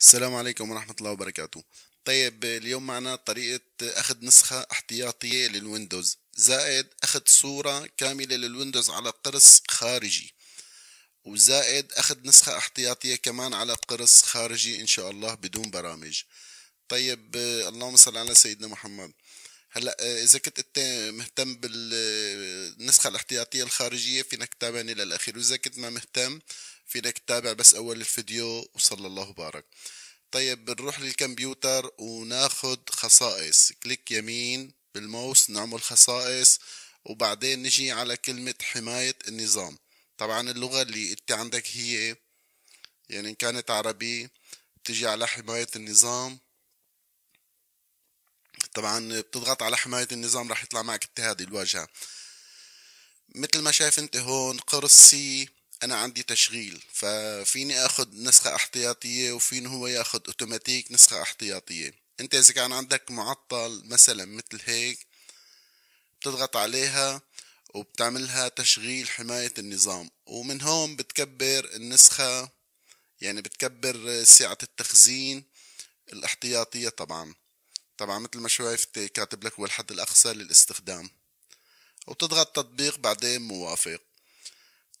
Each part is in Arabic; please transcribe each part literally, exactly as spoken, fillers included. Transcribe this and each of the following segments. السلام عليكم ورحمة الله وبركاته. طيب اليوم معنا طريقة أخذ نسخة احتياطية للويندوز زائد أخذ صورة كاملة للويندوز على قرص خارجي، وزائد أخذ نسخة احتياطية كمان على قرص خارجي إن شاء الله بدون برامج. طيب اللهم صل على سيدنا محمد. هلا إذا كنت أنت مهتم بالنسخة الاحتياطية الخارجية فينك تتابعني للأخير، وإذا كنت ما مهتم فينك تتابع بس أول الفيديو وصلى الله بارك. طيب بنروح للكمبيوتر وناخد خصائص، كليك يمين بالماوس نعمل خصائص وبعدين نجي على كلمة حماية النظام. طبعا اللغة اللي أنت عندك هي يعني إن كانت عربي بتجي على حماية النظام، طبعا بتضغط على حماية النظام راح يطلع معك انت هذه الواجهة. مثل ما شايف انت هون قرص سي انا عندي تشغيل، ففيني اخذ نسخة احتياطية وفين هو ياخذ اوتوماتيك نسخة احتياطية. انت اذا كان عندك معطل مثلا مثل هيك بتضغط عليها وبتعملها تشغيل حماية النظام، ومن هون بتكبر النسخة يعني بتكبر سعة التخزين الاحتياطية. طبعا طبعا مثل ما شايفت كاتب لك هو الحد الأقصى للاستخدام، وتضغط تطبيق بعدين موافق.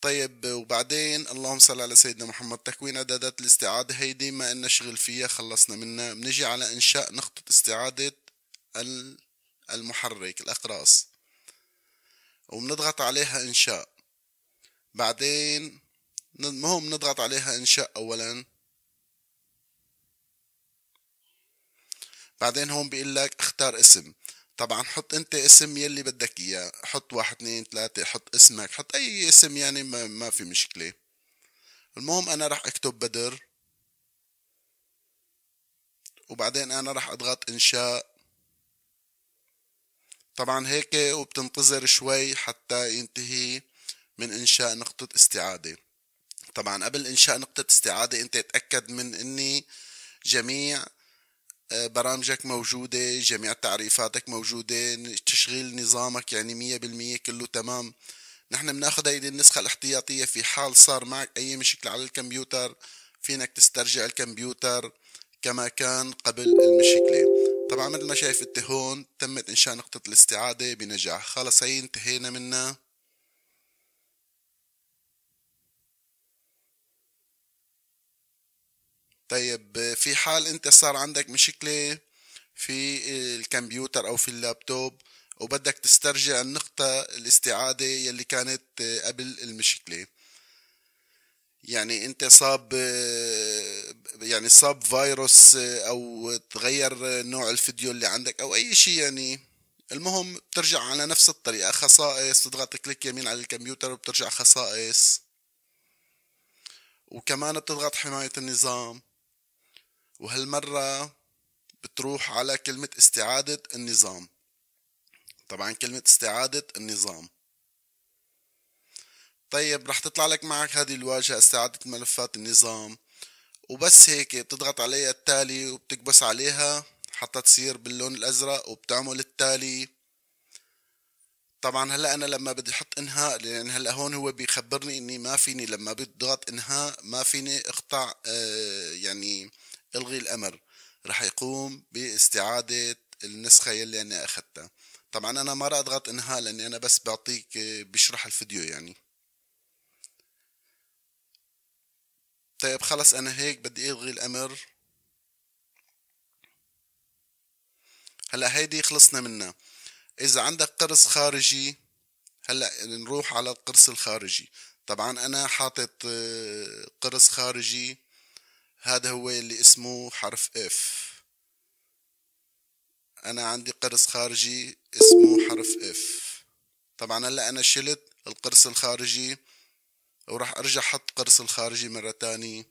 طيب وبعدين اللهم صل على سيدنا محمد تكوين إعدادات الاستعادة، هيدي ما إلنا شغل فيها خلصنا منها. بنجي على إنشاء نقطة استعادة المحرك الأقراص وبنضغط عليها إنشاء، بعدين مهم بنضغط عليها إنشاء أولا، بعدين هون بيقول لك اختار اسم. طبعا حط انت اسم يلي بدك اياه، حط واحد اثنين ثلاثة، حط اسمك، حط اي اسم يعني ما, ما في مشكلة. المهم انا راح اكتب بدر، وبعدين انا راح اضغط انشاء طبعا هيك، وبتنتظر شوي حتى ينتهي من انشاء نقطة استعادة. طبعا قبل انشاء نقطة استعادة انت اتأكد من اني جميع برامجك موجودة، جميع تعريفاتك موجودة، تشغيل نظامك يعني مية بالمية كله تمام. نحن بناخد هيدي النسخة الاحتياطية في حال صار معك أي مشكلة على الكمبيوتر فينك تسترجع الكمبيوتر كما كان قبل المشكلة. طبعا مثل ما شايف انت هون تمت إنشاء نقطة الاستعادة بنجاح، خلص هي انتهينا منها. طيب في حال انت صار عندك مشكلة في الكمبيوتر او في اللابتوب وبدك تسترجع النقطة الاستعادة يلي كانت قبل المشكلة، يعني انت صاب يعني صاب فيروس او تغير نوع الفيديو اللي عندك او اي شيء يعني، المهم بترجع على نفس الطريقة خصائص، تضغط كليك يمين على الكمبيوتر وبترجع خصائص، وكمان بتضغط حماية النظام، وهالمرة بتروح على كلمة استعادة النظام. طبعا كلمة استعادة النظام طيب رح تطلع لك معك هذه الواجهة استعادة ملفات النظام، وبس هيك بتضغط عليها التالي وبتكبس عليها حتى تصير باللون الأزرق وبتعمل التالي. طبعا هلا انا لما بدي احط انهاء لان هلا هون هو بيخبرني اني ما فيني لما بضغط انهاء ما فيني اقطع آه يعني الغي الامر، رح يقوم باستعاده النسخه يلي انا اخذتها. طبعا انا ما راح اضغط انهاء لاني انا بس بعطيك بشرح الفيديو يعني. طيب خلص انا هيك بدي الغي الامر. هلا هيدي خلصنا منها. إذا عندك قرص خارجي هلا نروح على القرص الخارجي. طبعا أنا حاطط قرص خارجي هذا هو اللي اسمه حرف اف، أنا عندي قرص خارجي اسمه حرف اف. طبعا هلا أنا شلت القرص الخارجي وراح أرجع حط قرص الخارجي مرة تاني.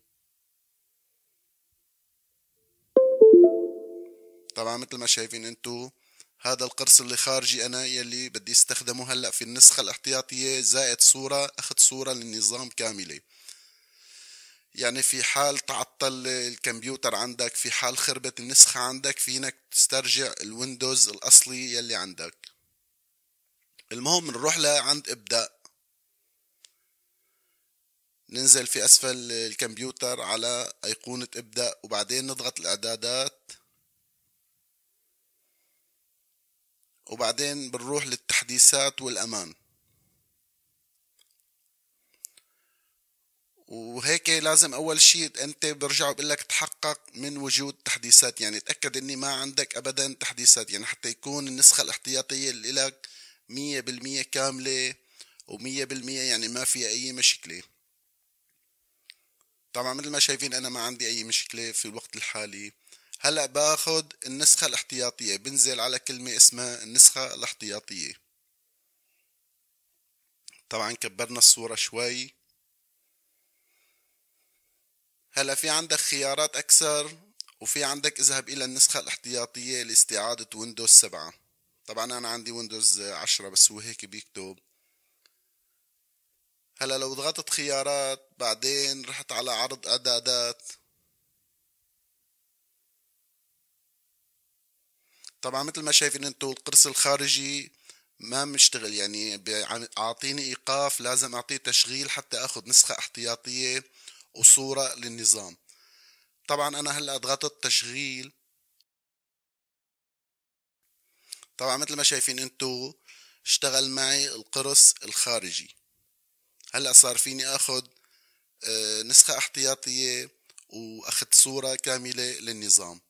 طبعا مثل ما شايفين انتو هذا القرص اللي خارجي أنا يلي بدي استخدمه هلأ في النسخة الاحتياطية زائد صورة، أخذ صورة للنظام كاملة. يعني في حال تعطل الكمبيوتر عندك، في حال خربت النسخة عندك، فينك تسترجع الويندوز الأصلي يلي عندك. المهم نروح لعند إبداء، ننزل في أسفل الكمبيوتر على أيقونة ابدأ، وبعدين نضغط الإعدادات، وبعدين بنروح للتحديثات والأمان. وهيك لازم أول شيء أنت برجع بقول لك تحقق من وجود تحديثات، يعني تأكد إني ما عندك أبدا تحديثات، يعني حتى يكون النسخة الاحتياطية اللي لك مية بالمية كاملة ومية بالمية، يعني ما فيها أي مشكلة. طبعا مثل ما شايفين أنا ما عندي أي مشكلة في الوقت الحالي. هلأ باخد النسخة الاحتياطية، بنزل على كلمة اسمها النسخة الاحتياطية. طبعا كبرنا الصورة شوي. هلأ في عندك خيارات أكثر، وفي عندك اذهب إلى النسخة الاحتياطية لاستعادة ويندوز سبعة. طبعا أنا عندي ويندوز عشرة بس هو هيك بيكتب. هلأ لو ضغطت خيارات بعدين رحت على عرض إعدادات. طبعا مثل ما شايفين انتو القرص الخارجي ما مشتغل، يعني عاطيني ايقاف، لازم اعطيه تشغيل حتى اخذ نسخة احتياطية وصورة للنظام. طبعا انا هلا ضغطت تشغيل. طبعا مثل ما شايفين انتو اشتغل معي القرص الخارجي. هلا صار فيني اخذ نسخة احتياطية واخذ صورة كاملة للنظام.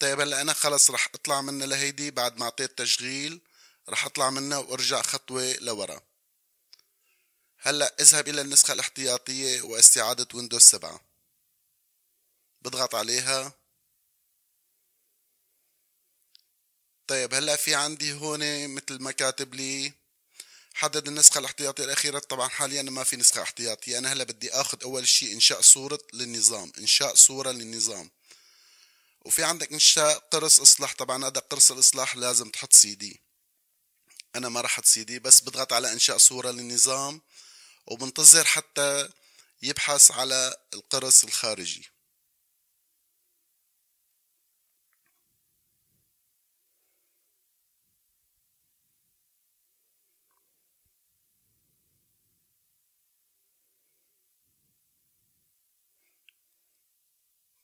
طيب هلا انا خلص رح اطلع منها لهيدي، بعد ما اعطيت تشغيل رح اطلع منها وارجع خطوة لورا. هلا اذهب الى النسخة الاحتياطية واستعادة ويندوز سبعة، بضغط عليها. طيب هلا في عندي هون مثل ما كاتب لي حدد النسخة الاحتياطية الاخيرة. طبعا حاليا ما في نسخة احتياطية، انا هلا بدي اخذ اول شيء انشاء صورة للنظام، انشاء صورة للنظام. وفي عندك انشاء قرص اصلاح. طبعا هذا قرص الاصلاح لازم تحط سي دي، انا ما راح احط سي دي، بس بضغط على انشاء صورة للنظام وبنتظر حتى يبحث على القرص الخارجي.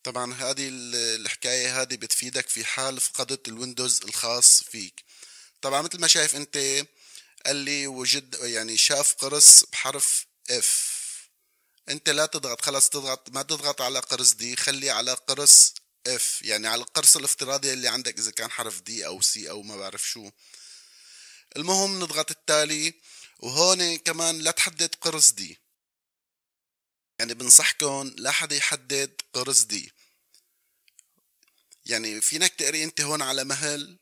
طبعا هذه الحكاية هذه بتفيدك في حال فقدت الويندوز الخاص فيك. طبعا مثل ما شايف انت قال لي وجد، يعني شاف قرص بحرف اف، انت لا تضغط، خلص تضغط ما تضغط على قرص دي، خلي على قرص اف، يعني على القرص الافتراضي اللي عندك اذا كان حرف دي او سي او ما بعرف شو. المهم نضغط التالي، وهون كمان لا تحدد قرص دي، يعني بنصحكم لا حدا يحدد قرص دي، يعني فينك تقري انت هون على مهل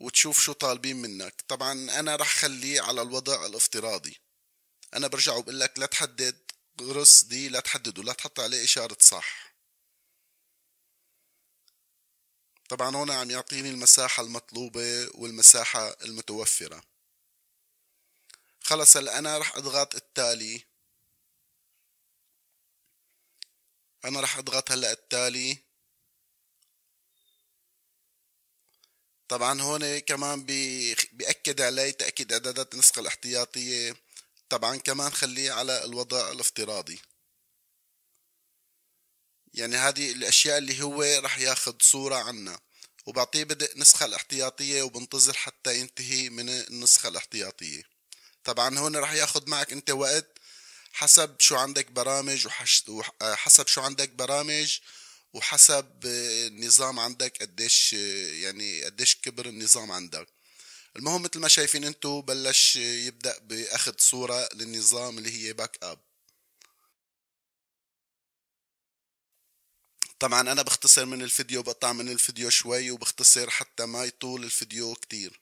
وتشوف شو طالبين منك. طبعا انا رح خليه على الوضع الافتراضي، انا برجع وبقول لك لا تحدد قرص دي، لا تحدده، لا تحط عليه اشارة صح. طبعا هون عم يعطيني المساحة المطلوبة والمساحة المتوفرة. خلص هلا انا رح اضغط التالي، انا راح اضغط هلا التالي. طبعا هون كمان بيأكد علي تأكيد اعدادات النسخة الاحتياطية، طبعا كمان خليه على الوضع الافتراضي، يعني هذه الاشياء اللي هو راح ياخذ صورة عنا، وبعطيه بدء نسخة الاحتياطية وبنتظر حتى ينتهي من النسخة الاحتياطية. طبعا هون راح ياخذ معك انت وقت حسب شو عندك برامج، وحسب شو عندك برامج وحسب النظام عندك قديش، يعني قديش كبر النظام عندك. المهم مثل ما شايفين انتو بلش يبدأ باخذ صورة للنظام اللي هي باك اب. طبعا انا بختصر من الفيديو، بقطع من الفيديو شوي وبختصر حتى ما يطول الفيديو كتير.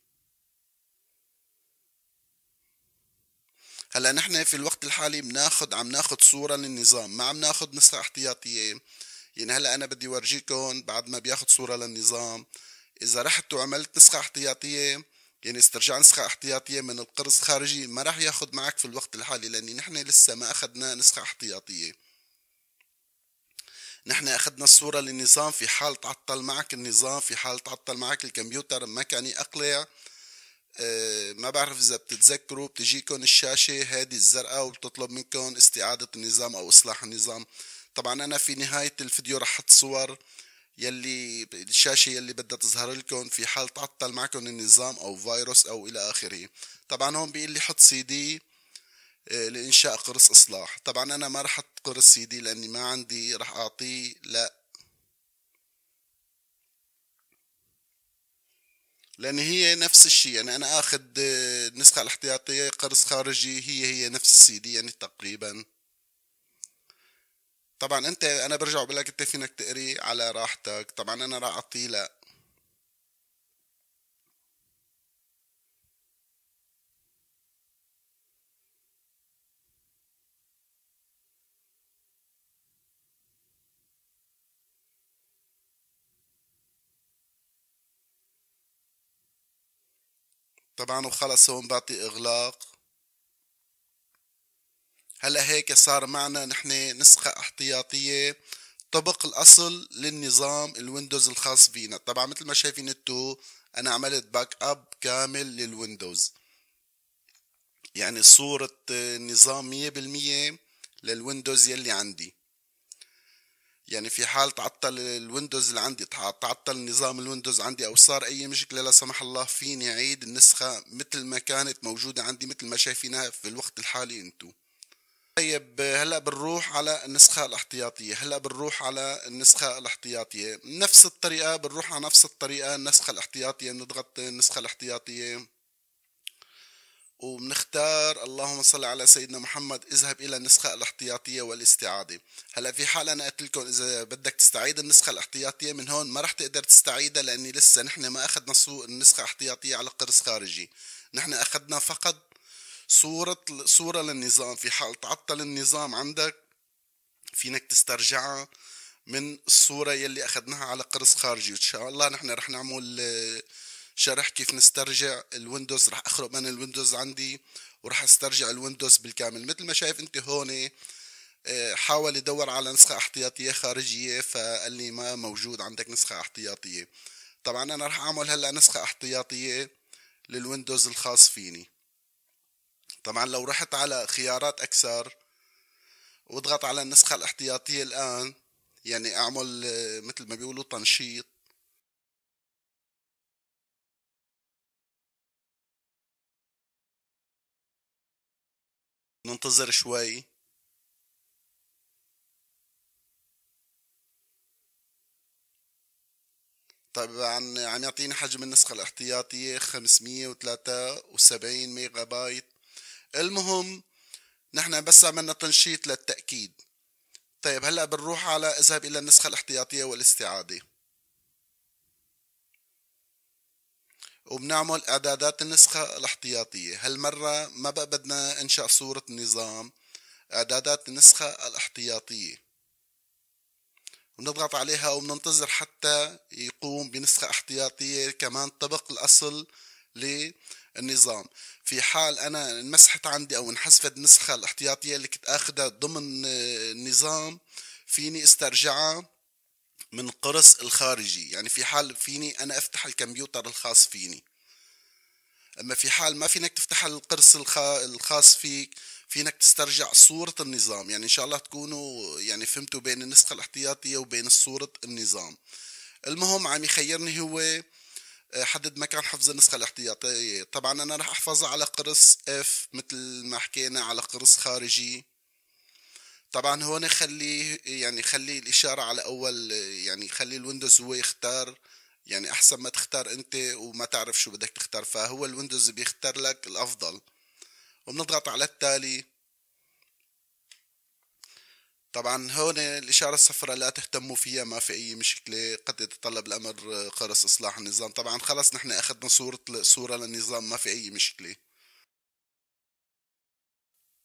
هلا نحن في الوقت الحالي بناخد عم ناخد صورة للنظام، ما عم ناخد نسخة احتياطية. يعني هلا انا بدي ورجيكم بعد ما بياخد صورة للنظام، اذا رحت وعملت نسخة احتياطية يعني استرجاع نسخة احتياطية من القرص خارجي ما راح ياخد معك في الوقت الحالي، لأن نحن لسه ما أخذنا نسخة احتياطية. نحن أخذنا الصورة للنظام في حال تعطل معك النظام، في حال تعطل معك الكمبيوتر مكاني أقلع. أه ما بعرف إذا بتتذكروا بتجيكم الشاشة هذه الزرقاء وبتطلب منكم استعادة النظام أو إصلاح النظام. طبعا أنا في نهاية الفيديو راح أحط صور يلي الشاشة يلي بدها تظهر لكم في حال تعطل معكم النظام أو فيروس أو إلى آخره. طبعا هون بيقول لي حط سي دي لإنشاء قرص إصلاح. طبعا أنا ما رح أحط قرص سي دي لأني ما عندي، رح أعطيه لا، لأن هي نفس الشيء. يعني أنا آخذ النسخة الاحتياطية قرص خارجي، هي هي نفس السي دي يعني تقريبا. طبعا انت انا برجع بقول لك انت فينك تقري على راحتك. طبعا انا راح اعطيه لا. طبعا وخلص هون بعطي اغلاق. هلا هيك صار معنا نحن نسخة احتياطية طبق الأصل للنظام الويندوز الخاص فينا. طبعا مثل ما شايفين انتو أنا عملت باك أب كامل للويندوز، يعني صورة نظام مية بالمية للويندوز يلي عندي. يعني في حال تعطل الويندوز اللي عندي، تعطل نظام الويندوز عندي أو صار أي مشكلة لا سمح الله، فيني أعيد النسخة مثل ما كانت موجودة عندي مثل ما شايفينها في الوقت الحالي انتو. طيب هلا بنروح على النسخة الاحتياطية، هلا بنروح على النسخة الاحتياطية، نفس الطريقة بنروح على نفس الطريقة النسخة الاحتياطية، بنضغط النسخة الاحتياطية وبنختار اللهم صل على سيدنا محمد اذهب إلى النسخة الاحتياطية والاستعادة. هلا في حال أنا قلت لكم إذا بدك تستعيد النسخة الاحتياطية من هون ما رح تقدر تستعيدها، لأني لسه نحن ما أخذنا النسخة الاحتياطية على قرص خارجي، نحن أخذنا فقط صورة صورة للنظام. في حال تعطل النظام عندك فينك تسترجعها من الصورة يلي أخذناها على قرص خارجي. وإن شاء الله نحن رح نعمل شرح كيف نسترجع الويندوز، رح أخرج من الويندوز عندي ورح أسترجع الويندوز بالكامل. مثل ما شايف أنت هون حاول يدور على نسخة احتياطية خارجية فقال لي ما موجود عندك نسخة احتياطية. طبعا أنا رح أعمل هلأ نسخة احتياطية للويندوز الخاص فيني. طبعا لو رحت على خيارات اكثر واضغط على النسخة الاحتياطية الان، يعني اعمل مثل ما بيقولوا تنشيط، ننتظر شوي. طبعا عم يعطيني حجم النسخة الاحتياطية خمسمية وثلاثة وسبعين ميجا بايت. المهم نحن بس عملنا تنشيط للتأكيد. طيب هلأ بنروح على اذهب إلى النسخة الاحتياطية والاستعادة وبنعمل إعدادات النسخة الاحتياطية. هالمرة ما بقى بدنا إنشاء صورة نظام، إعدادات النسخة الاحتياطية، ونضغط عليها وبننتظر حتى يقوم بنسخة احتياطية كمان طبق الأصل ل النظام. في حال انا انمسحت عندي او انحذفت النسخة الاحتياطية اللي كنت اخذها ضمن النظام فيني استرجعها من قرص الخارجي، يعني في حال فيني انا افتح الكمبيوتر الخاص فيني. اما في حال ما فينك تفتح القرص الخاص فيك فينك تسترجع صورة النظام. يعني ان شاء الله تكونوا يعني فهمتوا بين النسخة الاحتياطية وبين صورة النظام. المهم عم يخيرني هو حدد مكان حفظ النسخة الاحتياطية. طبعا أنا راح أحفظها على قرص إف مثل ما حكينا على قرص خارجي. طبعا هون خلي يعني خلي الإشارة على أول، يعني خلي الويندوز هو يختار، يعني أحسن ما تختار أنت وما تعرف شو بدك تختار، فهو الويندوز بيختار لك الأفضل. وبنضغط على التالي. طبعا هون الإشارة الصفراء لا تهتموا فيها، ما في أي مشكلة، قد يتطلب الأمر قرص إصلاح النظام. طبعا خلص نحن أخذنا صورة صورة للنظام، ما في أي مشكلة.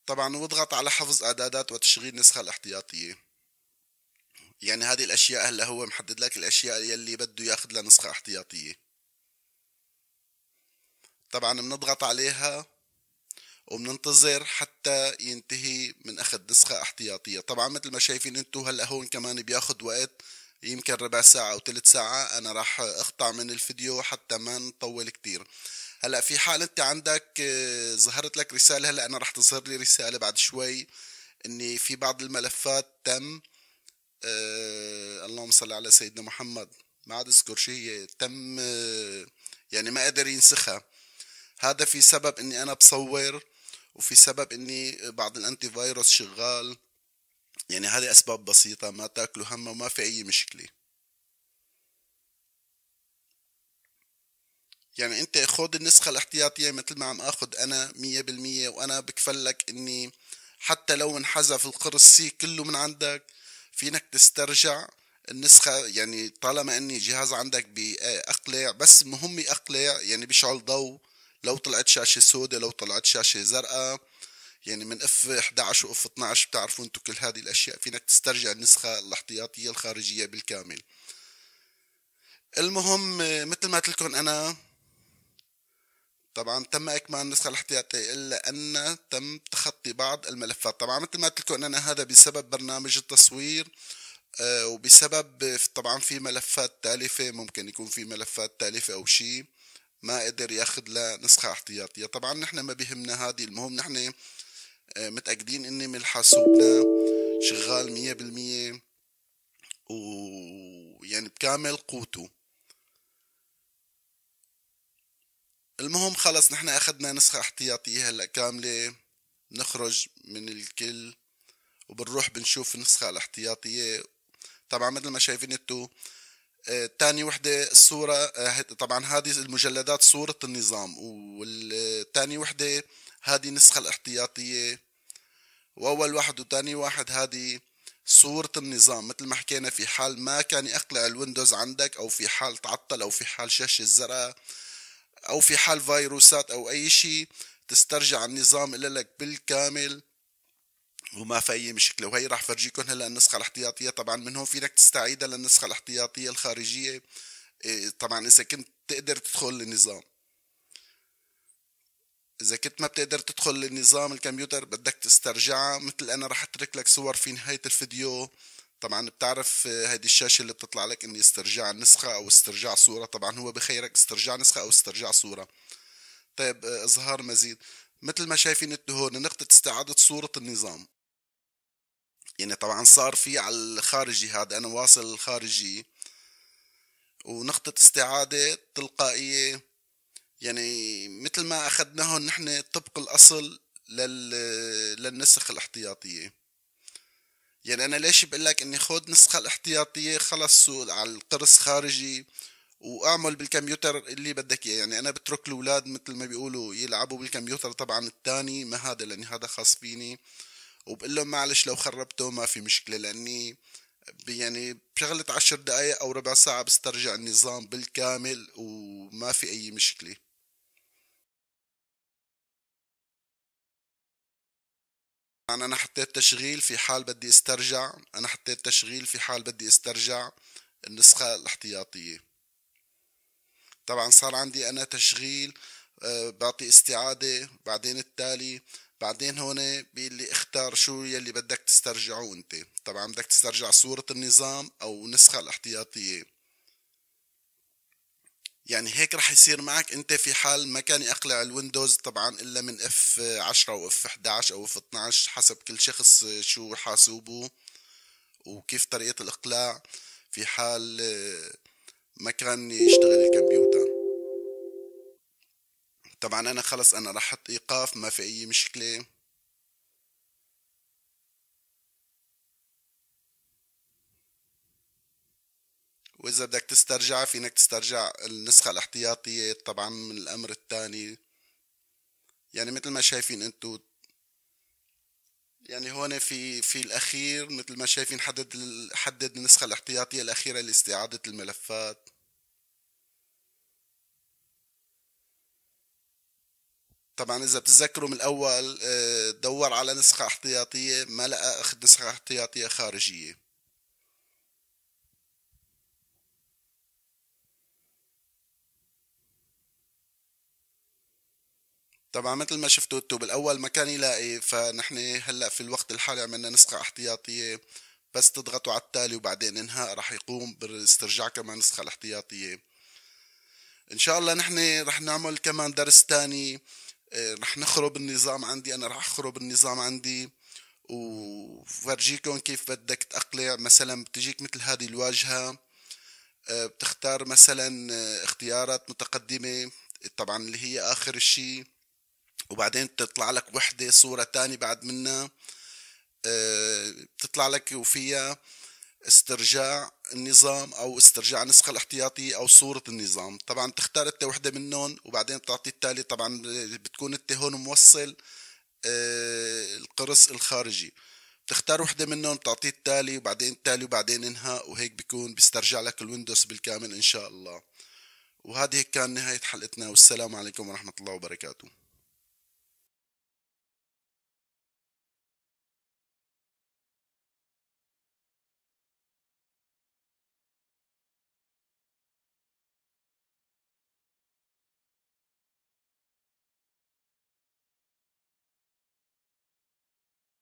طبعا واضغط على حفظ إعدادات وتشغيل النسخة الاحتياطية. يعني هذه الأشياء هلا هو محدد لك الأشياء يلي بده ياخذ لها نسخة احتياطية. طبعا بنضغط عليها وبننتظر حتى ينتهي من اخذ نسخة احتياطية. طبعا مثل ما شايفين انتو هلا هون كمان بياخد وقت، يمكن ربع ساعة او ثلث ساعة. انا راح اقطع من الفيديو حتى ما نطول كتير. هلا في حال انت عندك ظهرت لك رسالة، هلا انا راح تظهر لي رسالة بعد شوي اني في بعض الملفات تم أه اللهم صل على سيدنا محمد، ما عاد اذكر شو هي، تم أه يعني ما قدر ينسخها. هذا في سبب اني انا بصور، وفي سبب اني بعض الانتي فايروس شغال، يعني هذه اسباب بسيطة ما تاكلوا همها وما في اي مشكلة. يعني انت خذ النسخة الاحتياطية مثل ما عم اخذ انا مية بالمية، وانا بكفلك اني حتى لو انحذف القرص سي كله من عندك فينك تسترجع النسخة. يعني طالما اني جهاز عندك بأقلع، بس مهم يقلع، يعني بيشعل ضوء. لو طلعت شاشة سوداء، لو طلعت شاشة زرقاء، يعني من اف احدعش واف اثنعش بتعرفوا انتو كل هذه الاشياء، فينك تسترجع النسخة الاحتياطية الخارجية بالكامل. المهم مثل ما قلت لكم انا طبعا تم اكمال النسخة الاحتياطية، الا ان تم تخطي بعض الملفات. طبعا مثل ما قلت لكم انا هذا بسبب برنامج التصوير، آه وبسبب طبعا في ملفات تالفة، ممكن يكون في ملفات تالفة او شيء ما قدر ياخذ لها نسخة احتياطية. طبعا نحن ما بيهمنا هذه، المهم نحن آه متأكدين ان من حاسوبنا شغال مية بالمية ويعني بكامل قوته. المهم خلص نحن اخذنا نسخة احتياطية هلا كاملة، بنخرج من الكل وبنروح بنشوف النسخة الاحتياطية. طبعا مثل ما شايفين انتو آه تاني وحدة الصورة، آه طبعا هذه المجلدات صورة النظام، والتاني وحدة هذه النسخة الاحتياطية، واول واحد وتاني واحد هذه صورة النظام. مثل ما حكينا في حال ما كان يقلع الويندوز عندك، او في حال تعطل، او في حال شاشة زرقاء، او في حال فيروسات او اي شيء، تسترجع النظام لك بالكامل وما في اي مشكله. وهي راح فرجيكم هلا النسخه الاحتياطيه. طبعا من هون فينك تستعيدها للنسخه الاحتياطيه الخارجيه، طبعا اذا كنت تقدر تدخل للنظام. اذا كنت ما بتقدر تدخل للنظام الكمبيوتر بدك تسترجعها. مثل انا راح اترك لك صور في نهايه الفيديو. طبعا بتعرف هيدي الشاشة اللي بتطلع لك اني استرجاع النسخة او استرجاع صورة، طبعا هو بخيرك استرجاع نسخة او استرجاع صورة. طيب اظهار مزيد، مثل ما شايفين انتو هون نقطة استعادة صورة النظام، يعني طبعا صار في على الخارجي، هذا انا واصل الخارجي، ونقطة استعادة تلقائية، يعني مثل ما اخذناهم نحن طبق الاصل لل... للنسخ الاحتياطية. يعني انا ليش بقول لك اني خذ نسخه الاحتياطيه خلص على القرص خارجي واعمل بالكمبيوتر اللي بدك اياه. يعني انا بترك الاولاد مثل ما بيقولوا يلعبوا بالكمبيوتر، طبعا الثاني ما هذا لاني هذا خاص فيني، وبقول لهم معلش لو خربته ما في مشكله، لاني يعني بشغله عشر دقائق او ربع ساعه بسترجع النظام بالكامل وما في اي مشكله. يعني أنا حطيت تشغيل في حال بدي استرجع، أنا حطيت تشغيل في حال بدي استرجع النسخة الاحتياطية. طبعا صار عندي أنا تشغيل، أه بعطي استعادة، بعدين التالي، بعدين هون بيقول لي اختار شو يلي بدك تسترجعه أنت. طبعا بدك تسترجع صورة النظام أو النسخة الاحتياطية. يعني هيك رح يصير معك انت في حال ما كان يقلع الويندوز، طبعا الا من اف عشرة او اف احدعش او اف اثنعش حسب كل شخص شو حاسوبه وكيف طريقة الاقلاع في حال ما كان يشتغل الكمبيوتر. طبعا انا خلص انا رح احط ايقاف ما في اي مشكلة. وإذا بدك تسترجع فينك تسترجع النسخة الاحتياطية طبعا من الأمر الثاني. يعني مثل ما شايفين انتو، يعني هون في في الأخير مثل ما شايفين حدد حدد النسخة الاحتياطية الأخيرة لاستعادة الملفات. طبعا إذا بتتذكروا من الأول دور على نسخة احتياطية، ما لقى أخذ نسخة احتياطية خارجية. طبعا مثل ما شفتوا انتم بالاول ما كان يلاقي، فنحن هلا في الوقت الحالي عملنا نسخه احتياطيه، بس تضغطوا على التالي وبعدين انهاء راح يقوم باسترجاع كمان نسخه الاحتياطيه. ان شاء الله نحن راح نعمل كمان درس ثاني، راح نخرب النظام عندي، انا راح اخرب النظام عندي وفرجيكم كيف بدك تقلع. مثلا بتجيك مثل هذه الواجهه، بتختار مثلا اختيارات متقدمه طبعا اللي هي اخر الشيء، وبعدين بتطلع لك وحده صوره ثانيه بعد منها، بتطلع لك وفيها استرجاع النظام او استرجاع النسخه الاحتياطيه او صوره النظام. طبعا بتختار انت وحده منهم وبعدين بتعطي التالي. طبعا بتكون انت هون موصل القرص الخارجي، بتختار وحده منهم بتعطيه التالي وبعدين التالي وبعدين انهاء، وهيك بيكون بيسترجع لك الويندوز بالكامل ان شاء الله. وهذه كان نهايه حلقتنا، والسلام عليكم ورحمه الله وبركاته.